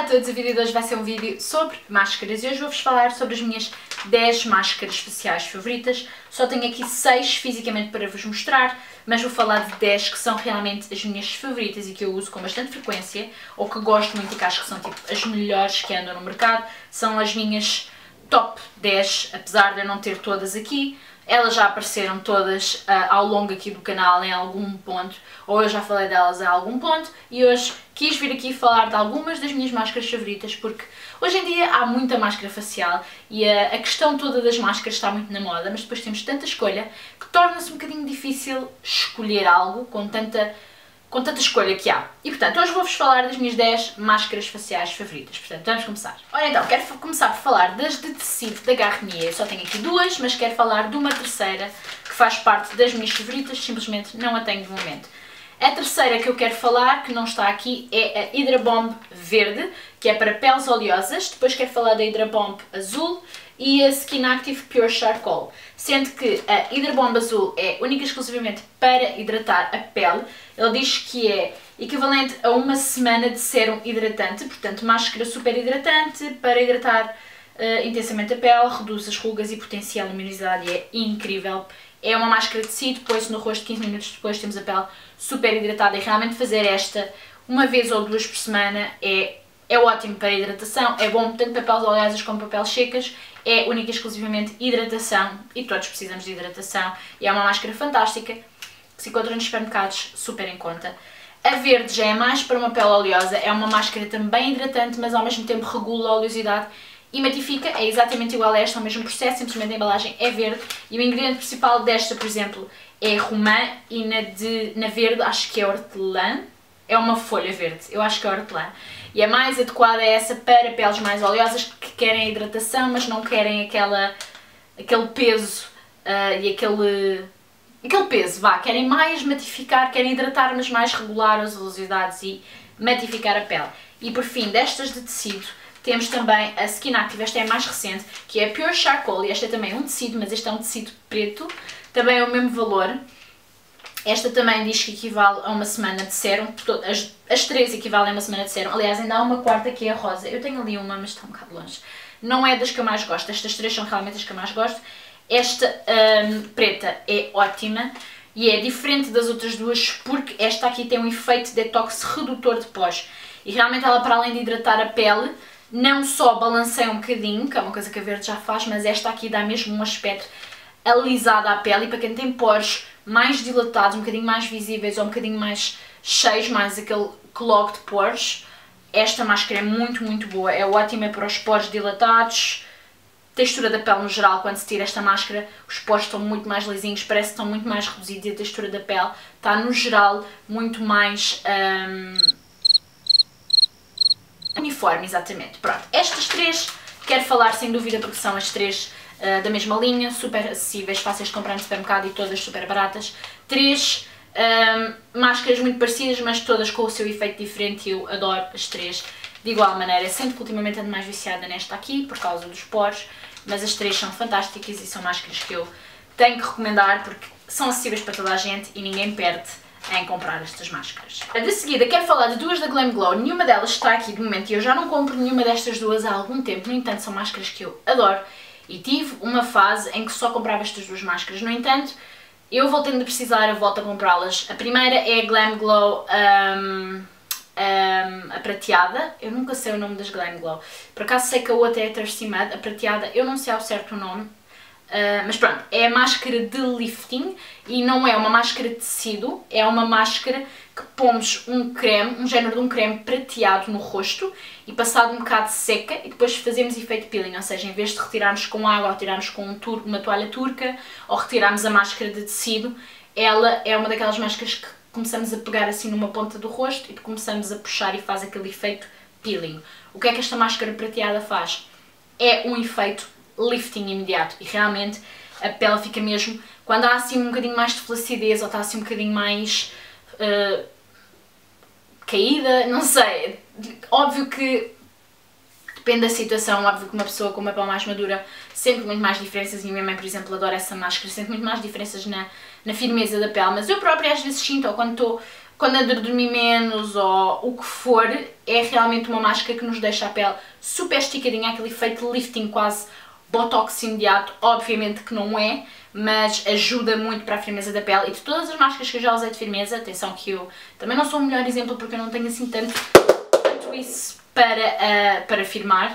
Olá a todos, o vídeo de hoje vai ser um vídeo sobre máscaras e hoje vou-vos falar sobre as minhas 10 máscaras faciais favoritas. Só tenho aqui 6 fisicamente para vos mostrar, mas vou falar de 10 que são realmente as minhas favoritas e que eu uso com bastante frequência, ou que gosto muito e que acho que são tipo as melhores que andam no mercado. São as minhas top 10, apesar de eu não ter todas aqui. Elas já apareceram todas ao longo aqui do canal em algum ponto, ou eu já falei delas a algum ponto, e hoje quis vir aqui falar de algumas das minhas máscaras favoritas, porque hoje em dia há muita máscara facial e a questão toda das máscaras está muito na moda, mas depois temos tanta escolha que torna-se um bocadinho difícil escolher algo com tanta escolha que há. E portanto, hoje vou-vos falar das minhas 10 máscaras faciais favoritas, portanto vamos começar. Ora então, quero começar por falar das de tecido da Garnier. Eu só tenho aqui duas, mas quero falar de uma terceira que faz parte das minhas favoritas, simplesmente não a tenho de momento. A terceira que eu quero falar, que não está aqui, é a Hydra Bomb verde, que é para peles oleosas. Depois quero falar da Hydra Bomb azul e a Skin Active Pure Charcoal, sendo que a Hydra Bomb azul é única e exclusivamente para hidratar a pele. Ele diz que é equivalente a uma semana de sérum hidratante, portanto máscara super hidratante para hidratar intensamente a pele, reduz as rugas e potencia a luminosidade, é incrível. É uma máscara de tecido, põe-se no rosto, 15 minutos depois temos a pele super hidratada, e realmente fazer esta uma vez ou duas por semana é ótimo para hidratação, é bom tanto para peles oleosas como para peles secas, é única e exclusivamente hidratação e todos precisamos de hidratação, e é uma máscara fantástica que se encontra nos supermercados super em conta. A verde já é mais para uma pele oleosa, é uma máscara também hidratante, mas ao mesmo tempo regula a oleosidade e matifica, é exatamente igual a esta, é o mesmo processo, simplesmente a embalagem é verde e o ingrediente principal desta, por exemplo, é romã, e na verde acho que é hortelã, é uma folha verde, eu acho que é hortelã. E a mais adequada é essa para peles mais oleosas que querem a hidratação, mas não querem aquele peso e aquele peso, vá, querem mais matificar, querem hidratar, mas mais regular as oleosidades e matificar a pele. E por fim, destas de tecido, temos também a Skin Active, esta é a mais recente, que é a Pure Charcoal, e esta é também um tecido, mas este é um tecido preto, também é o mesmo valor. Esta também diz que equivale a uma semana de sérum, as três equivalem a uma semana de sérum, aliás ainda há uma quarta que é a rosa, eu tenho ali uma mas está um bocado longe, não é das que eu mais gosto, estas três são realmente as que eu mais gosto. Esta preta é ótima e é diferente das outras duas porque esta aqui tem um efeito detox redutor de pós, e realmente ela, para além de hidratar a pele, não só balanceia um bocadinho, que é uma coisa que a verde já faz, mas esta aqui dá mesmo um aspecto alisado à pele, e para quem tem poros mais dilatados, um bocadinho mais visíveis ou um bocadinho mais cheios, mais aquele clog de poros, esta máscara é muito, muito boa, é ótima para os poros dilatados, textura da pele no geral. Quando se tira esta máscara os poros estão muito mais lisinhos, parece que estão muito mais reduzidos e a textura da pele está no geral muito mais... uniforme, exatamente. Pronto, estas três quero falar sem dúvida porque são as três da mesma linha, super acessíveis, fáceis de comprar no supermercado e todas super baratas. Três máscaras muito parecidas, mas todas com o seu efeito diferente, e eu adoro as três de igual maneira, sendo que ultimamente ando mais viciada nesta aqui por causa dos poros, mas as três são fantásticas e são máscaras que eu tenho que recomendar porque são acessíveis para toda a gente e ninguém perde em comprar estas máscaras. De seguida quero falar de duas da Glamglow, nenhuma delas está aqui de momento e eu já não compro nenhuma destas duas há algum tempo, no entanto são máscaras que eu adoro e tive uma fase em que só comprava estas duas máscaras, no entanto eu vou tendo de precisar, eu volto a comprá-las. A primeira é a Glamglow, a prateada, eu nunca sei o nome das Glamglow, por acaso sei que a outra é a Thirstymud, a prateada eu não sei ao certo o nome, mas pronto, é a máscara de lifting e não é uma máscara de tecido, é uma máscara que pomos um creme, um género de um creme prateado no rosto e passado um bocado seca e depois fazemos efeito peeling, ou seja, em vez de retirarmos com água ou retirarmos com uma toalha turca ou retirarmos a máscara de tecido, ela é uma daquelas máscaras que começamos a pegar assim numa ponta do rosto e começamos a puxar e faz aquele efeito peeling. O que é que esta máscara prateada faz? É um efeito lifting imediato e realmente a pele fica mesmo, quando há assim um bocadinho mais de flacidez ou está assim um bocadinho mais caída, não sei, óbvio que depende da situação, óbvio que uma pessoa com uma pele mais madura sente muito mais diferenças, e a minha mãe, por exemplo, adora essa máscara, sente muito mais diferenças na firmeza da pele, mas eu própria às vezes sinto, ou quando estou quando ando a dormir menos ou o que for, é realmente uma máscara que nos deixa a pele super esticadinha, aquele efeito lifting quase botox imediato, obviamente que não é, mas ajuda muito para a firmeza da pele. E de todas as máscaras que eu já usei de firmeza, atenção que eu também não sou o melhor exemplo porque eu não tenho assim tanto isso para refirmar,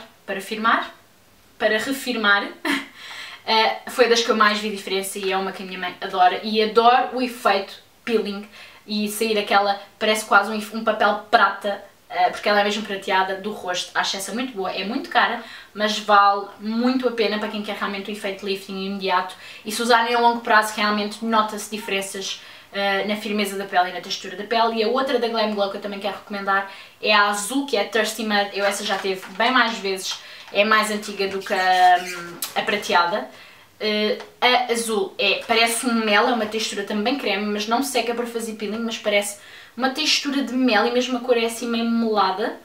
foi das que eu mais vi diferença e é uma que a minha mãe adora, e adoro o efeito peeling e sair aquela, parece quase um papel prata, porque ela é mesmo prateada, do rosto. Acho essa muito boa, é muito cara, mas vale muito a pena para quem quer realmente um efeito lifting imediato, e se usarem a longo prazo realmente nota-se diferenças na firmeza da pele e na textura da pele. E a outra da Glamglow que eu também quero recomendar é a azul, que é a Thirstymud. Eu essa já teve bem mais vezes, é mais antiga do que a prateada. A azul parece um mel, é uma textura também creme, mas não seca para fazer peeling, mas parece uma textura de mel e mesmo a cor é assim meio melada,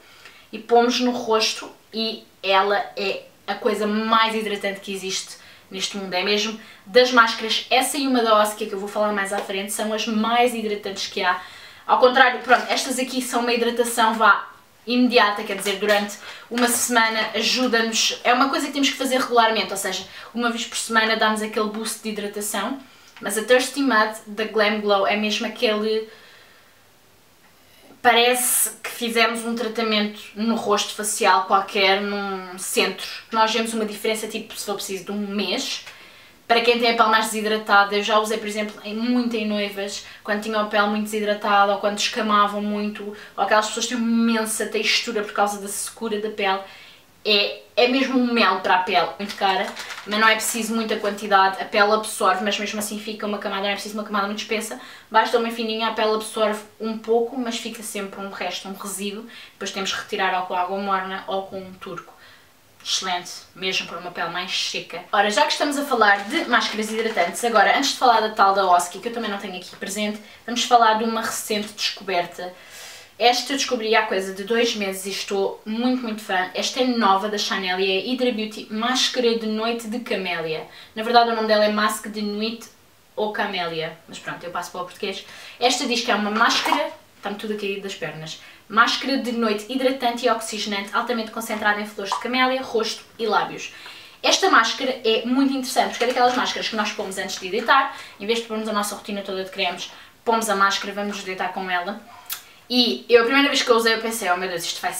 e pomos no rosto e ela é a coisa mais hidratante que existe neste mundo. É mesmo das máscaras, essa e uma da Oskia que eu vou falar mais à frente, são as mais hidratantes que há. Ao contrário, pronto, estas aqui são uma hidratação vá imediata, quer dizer, durante uma semana ajuda-nos, é uma coisa que temos que fazer regularmente, ou seja, uma vez por semana dá-nos aquele boost de hidratação, mas a Thirstymud da Glamglow é mesmo aquele... Parece que fizemos um tratamento no rosto facial qualquer, num centro. Nós vemos uma diferença, tipo, se for preciso, de um mês. Para quem tem a pele mais desidratada, eu já usei, por exemplo, muito em noivas, quando tinham a pele muito desidratada, ou quando descamavam muito, ou aquelas pessoas que têm imensa textura por causa da secura da pele. É mesmo um mel para a pele, muito cara, mas não é preciso muita quantidade, a pele absorve, mas mesmo assim fica uma camada, não é preciso uma camada muito espessa, basta uma fininha, a pele absorve um pouco, mas fica sempre um resto, um resíduo, depois temos que retirar ou com água morna ou com um turco. Excelente, mesmo para uma pele mais seca. Ora, já que estamos a falar de máscaras hidratantes, agora, antes de falar da tal da Oskia, que eu também não tenho aqui presente, vamos falar de uma recente descoberta. Esta eu descobri há coisa de 2 meses e estou muito, muito fã. Esta é nova da Chanel e é a Hydra Beauty Máscara de Noite de Camélia. Na verdade o nome dela é Mask de Nuit Au Camélia, mas pronto, eu passo para o português. Esta diz que é uma máscara, está-me tudo a cair das pernas, máscara de noite hidratante e oxigenante, altamente concentrada em flores de camélia, rosto e lábios. Esta máscara é muito interessante, porque é daquelas máscaras que nós pomos antes de deitar, em vez de pormos a nossa rotina toda de cremes, pomos a máscara, vamos nos deitar com ela. E eu, a primeira vez que eu usei, eu pensei, oh meu Deus, isto vai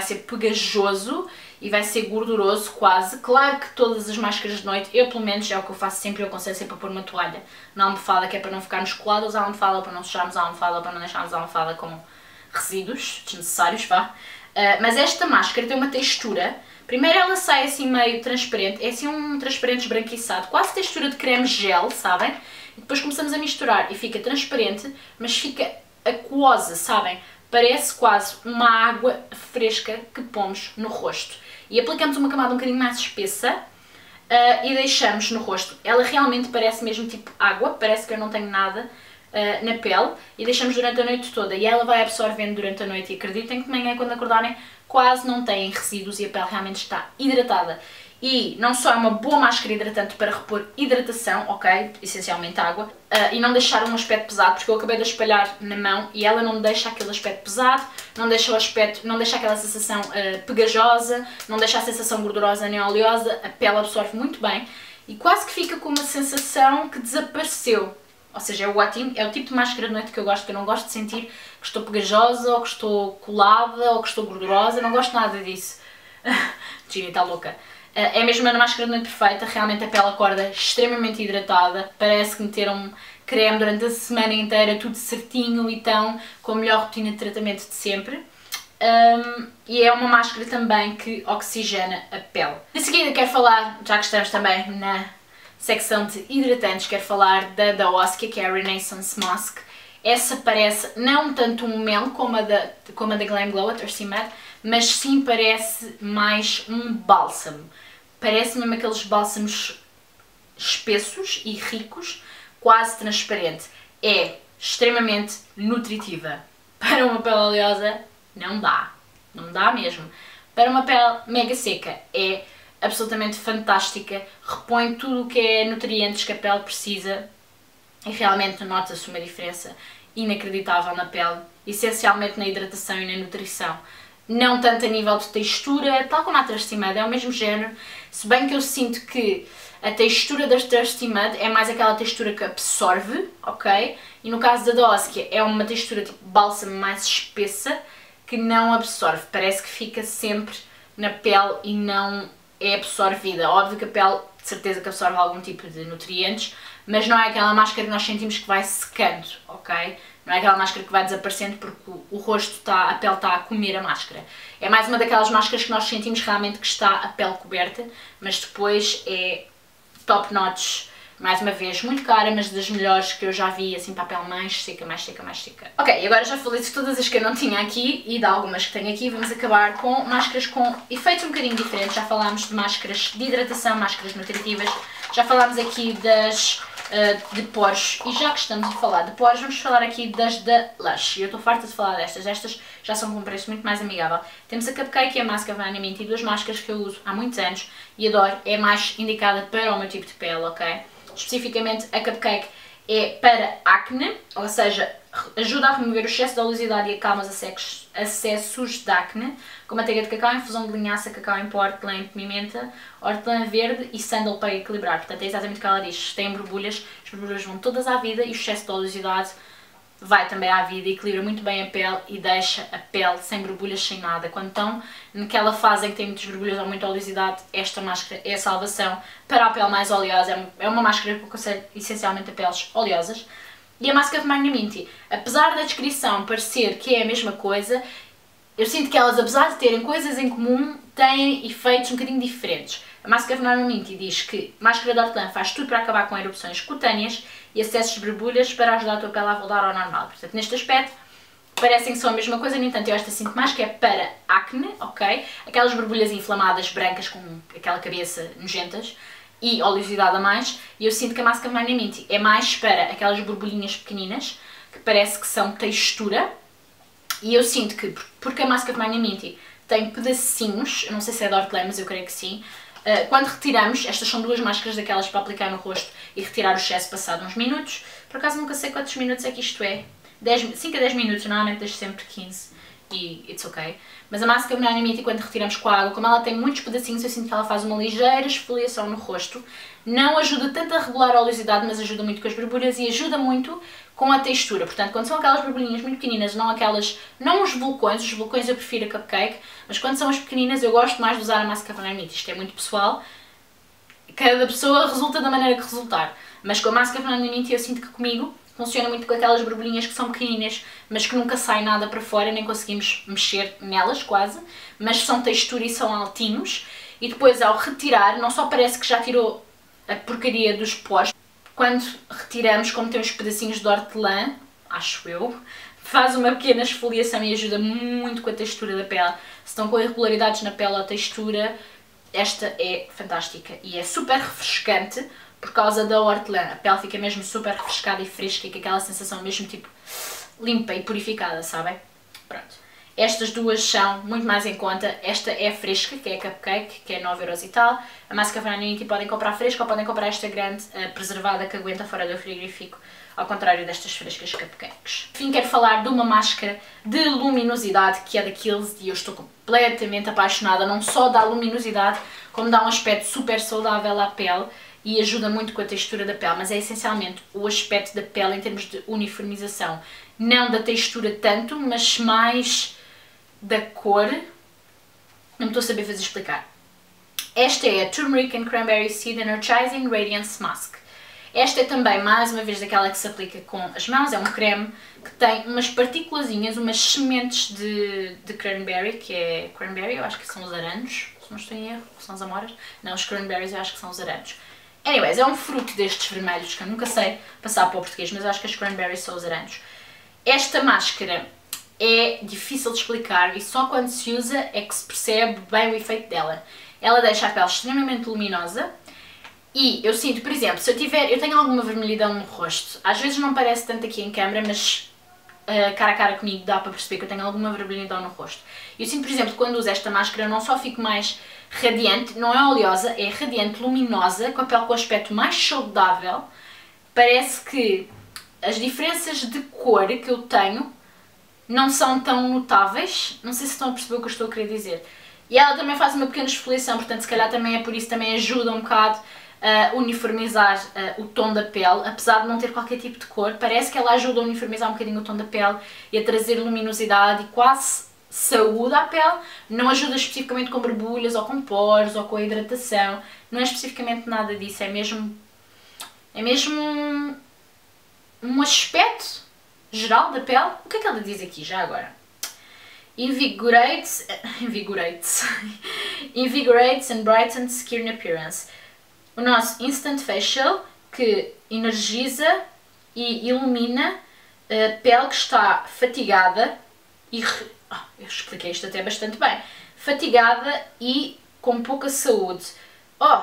ser pegajoso e vai ser gorduroso quase. Claro que todas as máscaras de noite, eu pelo menos, é o que eu faço sempre, eu aconselho sempre a pôr uma toalha na almofada, que é para não ficarmos colados à almofada, para não sujarmos a almofada, para não deixarmos a almofada com resíduos desnecessários, vá. Mas esta máscara tem uma textura, primeiro ela sai assim meio transparente, é assim um transparente esbranquiçado, quase textura de creme gel, sabem? E depois começamos a misturar e fica transparente, mas fica... aquosa, sabem? Parece quase uma água fresca que pomos no rosto. E aplicamos uma camada um bocadinho mais espessa e deixamos no rosto. Ela realmente parece mesmo tipo água, parece que eu não tenho nada na pele, e deixamos durante a noite toda. E ela vai absorvendo durante a noite, e acreditem que de manhã, quando acordarem, quase não têm resíduos e a pele realmente está hidratada. E não só é uma boa máscara hidratante para repor hidratação, ok, essencialmente água, e não deixar um aspecto pesado, porque eu acabei de espalhar na mão e ela não deixa aquele aspecto pesado, não deixa aquela sensação pegajosa, não deixa a sensação gordurosa nem oleosa, a pele absorve muito bem e quase que fica com uma sensação que desapareceu. Ou seja, é ótimo, é o tipo de máscara de noite que eu gosto, que eu não gosto de sentir que estou pegajosa, ou que estou colada, ou que estou gordurosa, não gosto nada disso. Gina está louca. É mesmo uma máscara de noite perfeita, realmente a pele acorda extremamente hidratada, parece que meteram creme durante a semana inteira, tudo certinho e tão com a melhor rotina de tratamento de sempre. E é uma máscara também que oxigena a pele. Em seguida quero falar, já que estamos também na secção de hidratantes, quero falar da Oskia, que é a Renaissance Mask. Essa parece não tanto um mel como a da Glamglow, a Thirstymud, mas sim parece mais um bálsamo. Parece mesmo aqueles bálsamos espessos e ricos, quase transparente. É extremamente nutritiva. Para uma pele oleosa não dá, não dá mesmo. Para uma pele mega seca é absolutamente fantástica, repõe tudo o que é nutrientes que a pele precisa e realmente nota-se uma diferença inacreditável na pele, essencialmente na hidratação e na nutrição. Não tanto a nível de textura, tal como a Thirstymud, é o mesmo género, se bem que eu sinto que a textura da Thirstymud é mais aquela textura que absorve, ok? E no caso da Oskia é uma textura tipo bálsamo mais espessa, que não absorve, parece que fica sempre na pele e não é absorvida. Óbvio que a pele, de certeza que absorve algum tipo de nutrientes, mas não é aquela máscara que nós sentimos que vai secando, ok? Não é aquela máscara que vai desaparecendo porque o rosto está, a pele está a comer a máscara. É mais uma daquelas máscaras que nós sentimos realmente que está a pele coberta, mas depois é top notch. Mais uma vez, muito cara, mas das melhores que eu já vi, assim, para a pele mais seca, mais seca, mais seca. Ok, e agora já falei de todas as que eu não tinha aqui e de algumas que tenho aqui. Vamos acabar com máscaras com efeitos um bocadinho diferentes. Já falámos de máscaras de hidratação, máscaras nutritivas. Já falámos aqui das de poros. E já que estamos a falar de poros, vamos falar aqui das da Lush. E eu estou farta de falar destas. Estas já são com um preço muito mais amigável. Temos a Cupcake e a Mask of Magnaminty, duas máscaras que eu uso há muitos anos e adoro. É mais indicada para o meu tipo de pele, ok? Especificamente a Cupcake é para acne, ou seja, ajuda a remover o excesso de oleosidade e acalma os acessos de acne, com manteiga de cacau, infusão de linhaça, cacau em pó, hortelã em pimenta, hortelã verde e sândalo para equilibrar. Portanto, é exatamente o que ela diz, tem borbulhas, as borbulhas vão todas à vida e o excesso de oleosidade vai também à vida, equilibra muito bem a pele e deixa a pele sem borbulhas, sem nada. Quando estão naquela fase em que tem muitas borbulhas ou muita oleosidade, esta máscara é a salvação para a pele mais oleosa. É uma máscara que aconselho essencialmente a peles oleosas. E a Mask of Magnaminty, apesar da descrição parecer que é a mesma coisa, eu sinto que elas, apesar de terem coisas em comum, têm efeitos um bocadinho diferentes. A Mask of Magnaminty diz que máscara de hortelã faz tudo para acabar com erupções cutâneas e acessos de borbulhas para ajudar a tua pele a voltar ao normal. Portanto, neste aspecto, parecem que são a mesma coisa, no entanto, eu esta sinto mais que é para acne, ok? Aquelas borbulhas inflamadas, brancas, com aquela cabeça nojentas e oleosidade a mais. E eu sinto que a Mask of Magnaminty é mais para aquelas borbulhinhas pequeninas, que parece que são textura. E eu sinto que, porque a Mask of Magnaminty tem pedacinhos, eu não sei se é de hortelã, mas eu creio que sim. Quando retiramos, estas são duas máscaras daquelas para aplicar no rosto e retirar o excesso passado uns minutos. Por acaso nunca sei quantos minutos é que isto é. 5 a 10 minutos, normalmente deixo sempre 15 e it's ok. Mas a Mask of Magnaminty, quando retiramos com a água, como ela tem muitos pedacinhos, eu sinto que ela faz uma ligeira esfoliação no rosto. Não ajuda tanto a regular a oleosidade, mas ajuda muito com as borbulhas e ajuda muito com a textura. Portanto, quando são aquelas borbulhinhas muito pequeninas, não aquelas, não os vulcões eu prefiro a Cupcake, mas quando são as pequeninas eu gosto mais de usar a Mask of Magnaminty. Isto é muito pessoal, cada pessoa resulta da maneira que resultar. Mas com a Mask of Magnaminty eu sinto que comigo funciona muito com aquelas borbulhinhas que são pequeninas, mas que nunca sai nada para fora, nem conseguimos mexer nelas quase, mas são textura e são altinhos. E depois ao retirar, não só parece que já tirou a porcaria dos poros, quando retiramos, como tem uns pedacinhos de hortelã, acho eu, faz uma pequena esfoliação e ajuda muito com a textura da pele. Se estão com irregularidades na pele ou textura, esta é fantástica e é super refrescante. Por causa da hortelã, a pele fica mesmo super refrescada e fresca e com aquela sensação mesmo tipo limpa e purificada, sabem? Pronto. Estas duas são muito mais em conta. Esta é fresca, que é a Cupcake, que é 9€ e tal. A Mask of Magnaminty podem comprar fresca ou podem comprar esta grande preservada que aguenta fora do frigorífico, ao contrário destas frescas Cupcakes. Enfim, quero falar de uma máscara de luminosidade que é da Kiehl's e eu estou completamente apaixonada, não só da luminosidade, como dá um aspecto super saudável à pele. E ajuda muito com a textura da pele, mas é essencialmente o aspecto da pele em termos de uniformização. Não da textura tanto, mas mais da cor. Não estou a saber fazer explicar. Esta é a Turmeric and Cranberry Seed Energizing Radiance Mask. Esta é também, mais uma vez, daquela que se aplica com as mãos. É um creme que tem umas partículazinhas, umas sementes de cranberry, que é cranberry, eu acho que são os aranos, se não estou em erro, são as amoras. Não, os cranberries eu acho que são os aranos. Anyways, é um fruto destes vermelhos que eu nunca sei passar para o português, mas acho que as cranberries são os aranos. Esta máscara é difícil de explicar e só quando se usa é que se percebe bem o efeito dela. Ela deixa a pele extremamente luminosa e eu sinto, por exemplo, se eu tiver, eu tenho alguma vermelhidão no rosto, às vezes não parece tanto aqui em câmera, mas cara a cara comigo dá para perceber que eu tenho alguma vermelhidão no rosto. Eu sinto, por exemplo, quando uso esta máscara não só fico mais radiante, não é oleosa, é radiante, luminosa, com a pele com aspecto mais saudável, parece que as diferenças de cor que eu tenho não são tão notáveis. Não sei se estão a perceber o que eu estou a querer dizer. E ela também faz uma pequena esfoliação, portanto se calhar também é por isso, também ajuda um bocado a uniformizar o tom da pele. Apesar de não ter qualquer tipo de cor, parece que ela ajuda a uniformizar um bocadinho o tom da pele e a trazer luminosidade e quase saúde à pele. Não ajuda especificamente com borbulhas ou com poros ou com a hidratação, não é especificamente nada disso, é mesmo um aspecto geral da pele. O que é que ela diz aqui já agora? Invigorates and brightens skin appearance. O nosso Instant Facial, que energiza e ilumina a pele que está fatigada e... eu expliquei isto até bastante bem. Fatigada e com pouca saúde. Oh,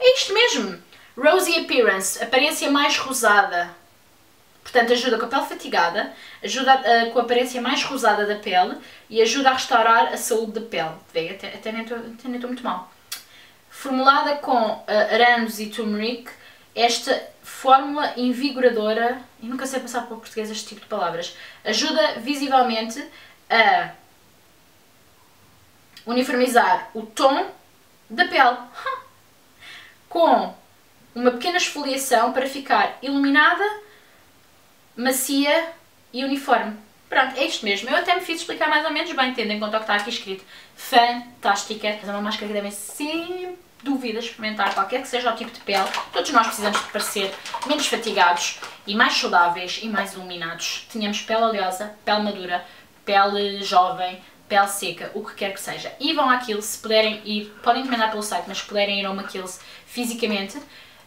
é isto mesmo. Rosy Appearance, aparência mais rosada. Portanto, ajuda com a pele fatigada, ajuda com a aparência mais rosada da pele e ajuda a restaurar a saúde da pele. Vê, até nem estou muito mal. Formulada com aranos e turmeric, esta fórmula invigoradora, eu nunca sei passar para o português este tipo de palavras, ajuda visivelmente a uniformizar o tom da pele, com uma pequena esfoliação para ficar iluminada, macia e uniforme. Pronto, é isto mesmo. Eu até me fiz explicar mais ou menos bem, tendo em conta o que está aqui escrito. Fantástica! É uma máscara que devem sempre dúvida experimentar, qualquer que seja o tipo de pele. Todos nós precisamos de parecer menos fatigados e mais saudáveis e mais iluminados. Tínhamos pele oleosa, pele madura, pele jovem, pele seca, o que quer que seja. E vão à Kiehl's, se puderem ir, podem encomendar pelo site, mas se puderem ir a uma Kiehl's fisicamente.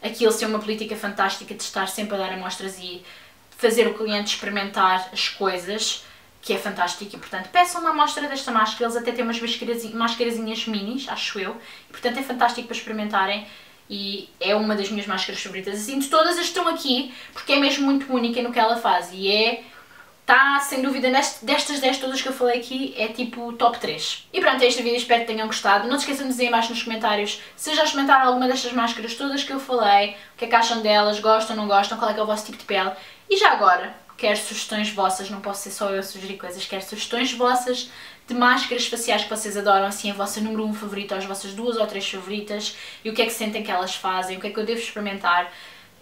A Kiehl's tem uma política fantástica de estar sempre a dar amostras e fazer o cliente experimentar as coisas, que é fantástico, e portanto peçam uma amostra desta máscara. Eles até têm umas mascarazinhas minis, acho eu, e, portanto é fantástico para experimentarem e é uma das minhas máscaras favoritas. Assim, de todas as que estão aqui, porque é mesmo muito única no que ela faz e é... Está, sem dúvida, destas 10 todas que eu falei aqui, é tipo top 3. E pronto, é este vídeo, espero que tenham gostado. Não se esqueçam de dizer aí embaixo nos comentários se já experimentaram alguma destas máscaras todas que eu falei, o que é que acham delas, gostam, não gostam, qual é que é o vosso tipo de pele. E já agora, quero sugestões vossas, não posso ser só eu a sugerir coisas, quero sugestões vossas de máscaras faciais que vocês adoram, assim, a vossa número 1 favorita, ou as vossas 2 ou 3 favoritas, e o que é que sentem que elas fazem, o que é que eu devo experimentar.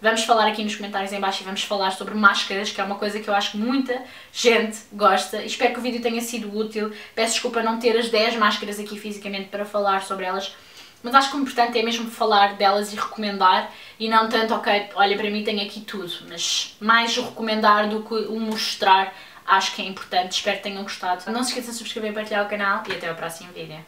Vamos falar aqui nos comentários em baixo e vamos falar sobre máscaras, que é uma coisa que eu acho que muita gente gosta. Espero que o vídeo tenha sido útil. Peço desculpa não ter as 10 máscaras aqui fisicamente para falar sobre elas, mas acho que o importante é mesmo falar delas e recomendar, e não tanto, ok, olha, para mim tem aqui tudo, mas mais o recomendar do que o mostrar, acho que é importante. Espero que tenham gostado. Não se esqueçam de subscrever e partilhar o canal e até ao próximo vídeo.